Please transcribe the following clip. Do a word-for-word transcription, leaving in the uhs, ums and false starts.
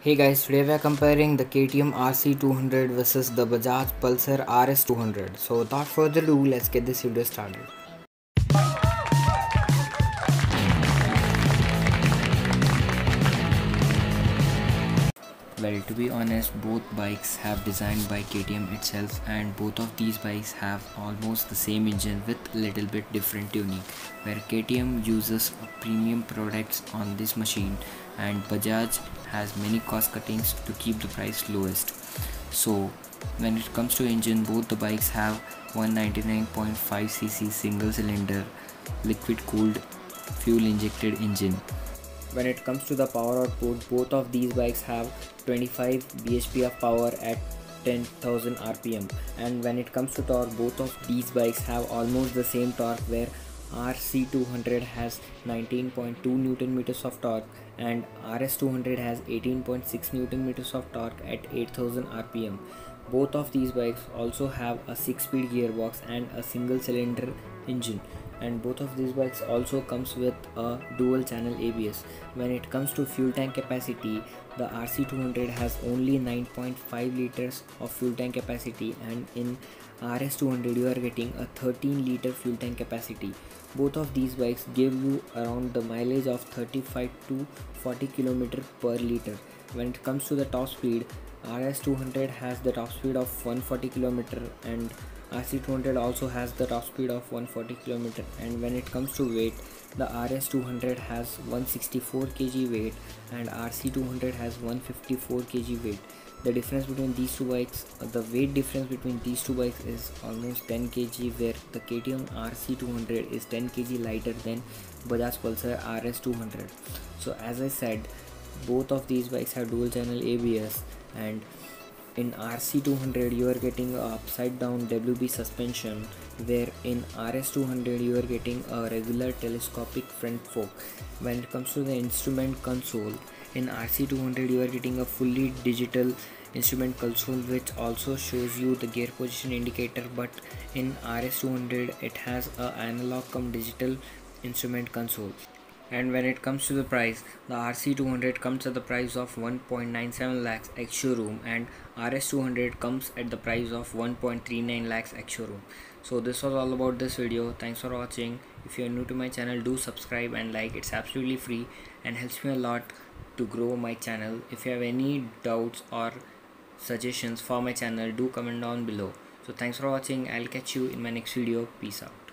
Hey guys, today we are comparing the K T M R C two hundred versus the Bajaj Pulsar R S two hundred. So without further ado, let's get this video started. Well, to be honest, both bikes have designed by K T M itself, and both of these bikes have almost the same engine with little bit different tuning, where K T M uses premium products on this machine and Bajaj has many cost cuttings to keep the price lowest. So when it comes to engine, both the bikes have one ninety-nine point five c c single cylinder liquid cooled fuel injected engine. When it comes to the power output, both of these bikes have twenty-five b h p of power at ten thousand r p m, and when it comes to torque, both of these bikes have almost the same torque, where R C two hundred has nineteen point two newton meters of torque and R S two hundred has eighteen point six newton meters of torque at eight thousand r p m. Both of these bikes also have a six speed gearbox and a single cylinder engine, and both of these bikes also comes with a dual channel A B S. When it comes to fuel tank capacity, the R C two hundred has only nine point five liters of fuel tank capacity, and in R S two hundred you are getting a thirteen liter fuel tank capacity. Both of these bikes give you around the mileage of thirty-five to forty kilometer per liter. When it comes to the top speed, R S two hundred has the top speed of one forty kilometer, and R C two hundred also has the top speed of one forty kilometer. And when it comes to weight, the R S two hundred has one sixty-four kilograms weight and R C two hundred has one fifty-four kilograms weight. The difference between these two bikes, the weight difference between these two bikes is almost ten kilograms, where the K T M R C two hundred is ten kilograms lighter than Bajaj Pulsar R S two hundred. So as I said, both of these bikes have dual channel A B S, and in R C two hundred you are getting a upside down W B suspension, where in R S two hundred you are getting a regular telescopic front fork. When it comes to the instrument console, in R C two hundred you are getting a fully digital instrument console which also shows you the gear position indicator, but in R S two hundred it has a analog cum digital instrument console. And when it comes to the price, the R C two hundred comes at the price of one point nine seven lakhs ex showroom, and R S two hundred comes at the price of one point three nine lakhs ex showroom. So this was all about this video. Thanks for watching. If you are new to my channel, do subscribe and like. It's absolutely free and helps me a lot to grow my channel. If you have any doubts or suggestions for my channel, do comment down below. So thanks for watching. I'll catch you in my next video. Peace out.